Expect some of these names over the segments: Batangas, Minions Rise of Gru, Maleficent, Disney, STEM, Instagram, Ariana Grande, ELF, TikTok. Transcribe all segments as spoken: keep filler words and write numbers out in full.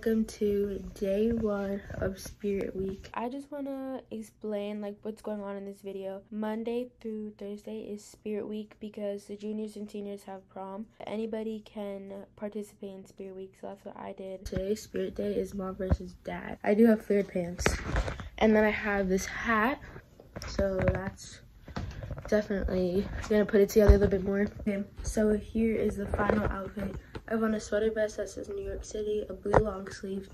welcome to day one of Spirit Week. I just want to explain like what's going on in this video. Monday through Thursday is Spirit Week because the juniors and seniors have prom. Anybody can participate in Spirit Week, so that's what I did. Today's Spirit Day is mom versus dad. I do have flared pants. And then I have this hat, so that's definitely gonna put it together a little bit more. Okay, so here is the final outfit. I have on a sweater vest that says New York City, a blue long sleeve,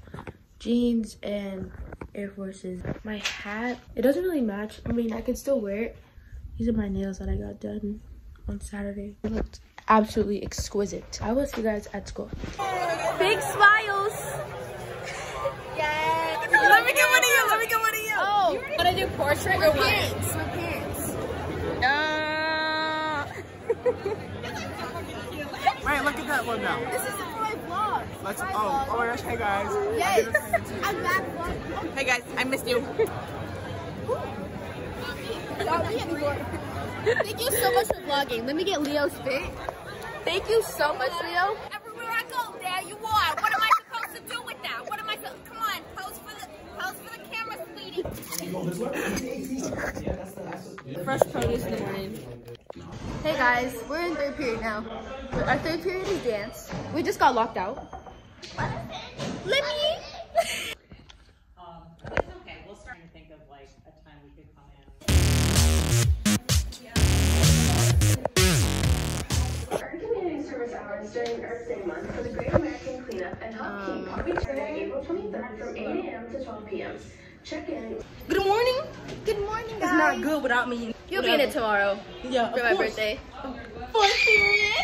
jeans, and Air Forces. My hat, it doesn't really match. I mean, I can still wear it. These are my nails that I got done on Saturday. It looked absolutely exquisite. I will see you guys at school. Big smiles. Yes. Let me get one of you, let me get one of you. Oh, you want to do portrait or what? Alright, look at that one now. This is my vlog. Let's. My oh, vlog. Oh my gosh! Hey guys. Yes. I'm back. Hey guys, I missed you. Thank you so much for vlogging. Let me get Leo's fit. Thank you so much, Leo. Everywhere I go, there you are. What am I supposed to do with that? What am I? So Come on, pose for the pose for the camera, sweetie. Fresh produce in the morning. Hey guys, we're in third period now. Our third period is dance. We just got locked out. What is it? Let me. um, but it's okay. We'll start to think of like a time we could come in. Our community service hours during Earth Day month for the Great American Cleanup and help um, keep Saturday, April twenty-third from eight A M to twelve P M Check in. Good morning. Good morning, guys. It's not good without me. You'll Whatever. be in it tomorrow. Yeah, for my course. birthday. Fourth period.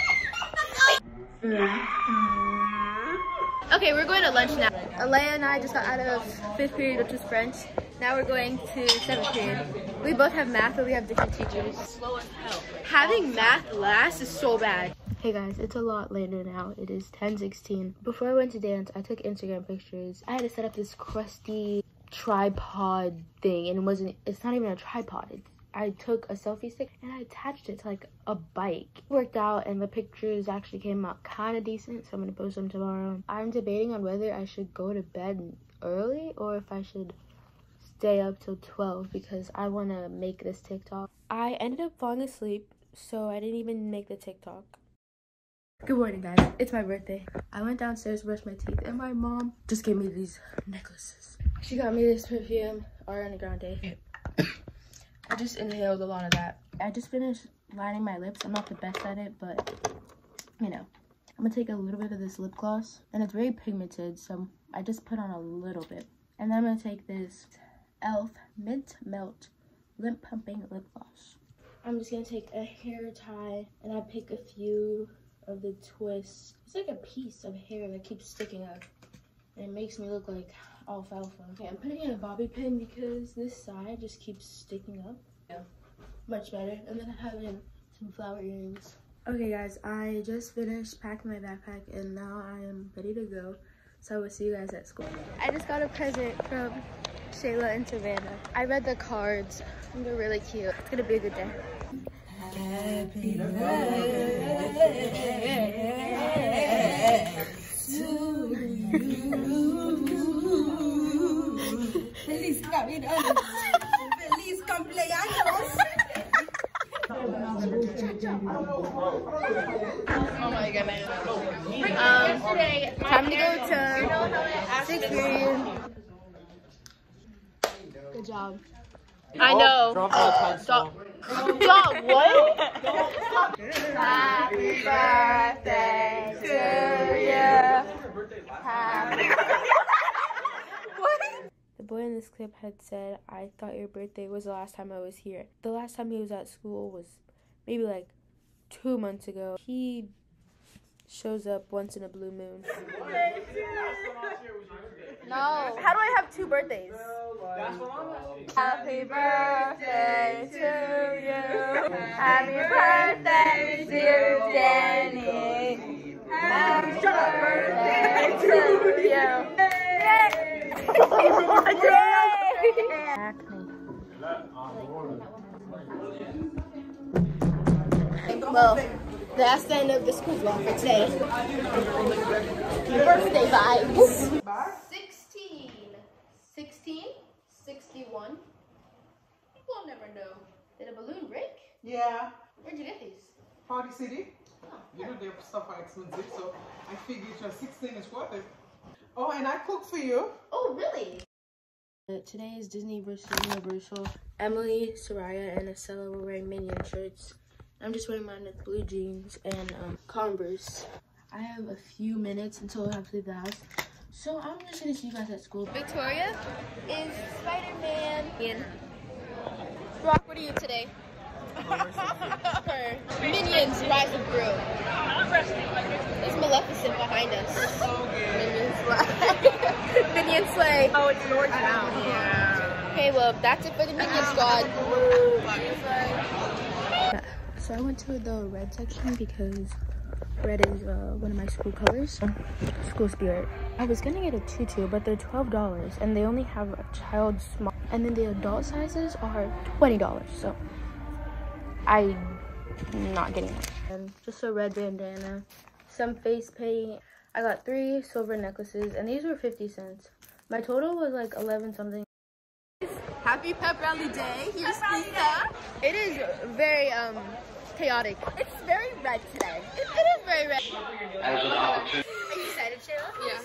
Okay, we're going to lunch now. Alea and I just got out of fifth period, which was French. Now we're going to seventh period. We both have math, but we have different teachers. Slow as hell. Having math last is so bad. Hey guys, it's a lot later now. It is ten sixteen. Before I went to dance, I took Instagram pictures. I had to set up this crusty tripod thing, and it wasn't. It's not even a tripod. It's I took a selfie stick and I attached it to like a bike. It worked out and the pictures actually came out kind of decent, so I'm gonna post them tomorrow. I'm debating on whether I should go to bed early or if I should stay up till twelve because I want to make this TikTok. I ended up falling asleep, so I didn't even make the TikTok. Good morning guys, it's my birthday. I went downstairs to brush my teeth and my mom just gave me these necklaces. She got me this perfume, Ariana Grande. I just inhaled a lot of that. I just finished lining my lips. I'm not the best at it, but, you know. I'm gonna take a little bit of this lip gloss, and it's very pigmented, so I just put on a little bit. And then I'm gonna take this E L F Mint Melt Lip Pumping Lip Gloss. I'm just gonna take a hair tie, and I pick a few of the twists. It's like a piece of hair that keeps sticking up, and it makes me look like alfalfa. Okay, I'm putting in a bobby pin because this side just keeps sticking up. Yeah, much better. And then I have in some flower earrings. Okay guys, I just finished packing my backpack and now I am ready to go. So I will see you guys at school. I just got a present from Shayla and Savannah. I read the cards and they're really cute. It's gonna be a good day. Happy birthday to you. Feliz cumpleaños. Feliz cumpleaños. Oh my goodness. Um, time to go to sixth period. Good job. I know. Uh, stop. Stop. What? Stop. Happy birthday to you. Happy birthday. The boy in this clip had said, "I thought your birthday was the last time I was here." The last time he was at school was maybe like two months ago. He shows up once in a blue moon. No. How do I have two birthdays? Happy birthday to you. Happy birthday, dear Danny. Happy birthday to you. Well, that's the end of the school vlog for today. Birthday vibes. the balloon break? Yeah. Where'd you get these? Party City. Oh, you know their stuff are expensive, so I figured your sixteen is worth it. Oh, and I cooked for you. Oh, really? Today is Disney versus Universal. Emily, Soraya, and Estella were wearing Minion shirts. I'm just wearing mine with blue jeans and um, Converse. I have a few minutes until I have to leave the house, so I'm just gonna see you guys at school. Victoria is Spider-Man. Yeah. Brock, what are you today? Minions Rise of Gru. There's Maleficent behind us. Oh, Minions, Minions Slay. Oh, it's Lord now. Yeah. Okay, well, that's it for the Minion Squad. So I went to the red section because red is uh, one of my school colors. School spirit. I was gonna get a tutu, but they're twelve dollars and they only have a child small. And then the adult sizes are twenty dollars, so I'm not getting it. And just a red bandana, some face paint. I got three silver necklaces, and these were fifty cents. My total was like eleven something. Happy Pep Rally Day. Here's Lisa. It is very um chaotic. It's very red today. It, it is very red. Are you excited, Shayla? Yeah.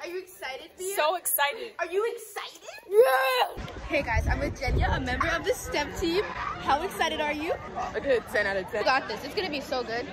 Are you excited? Yeah. Are you excited, Bea? So excited. Are you excited? Yeah. Hey guys, I'm with Jenya, a member of the STEM team. How excited are you? A good ten out of ten. We got this. It's gonna be so good.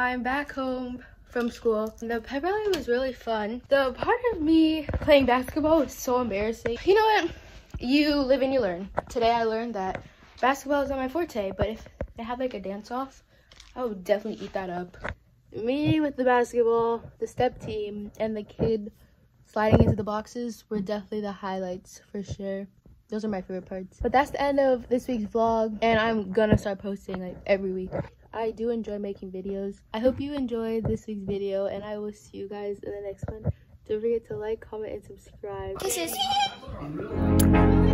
I'm back home from school. The pep rally was really fun. The part of me playing basketball was so embarrassing. You know what? You live and you learn. Today I learned that basketball is not my forte, but if they have like a dance off, I would definitely eat that up. Me with the basketball, the step team, and the kid sliding into the boxes were definitely the highlights for sure. Those are my favorite parts. But that's the end of this week's vlog, and I'm gonna start posting like every week. I do enjoy making videos. I hope you enjoyed this week's video, and I will see you guys in the next one. Don't forget to like, comment, and subscribe. This is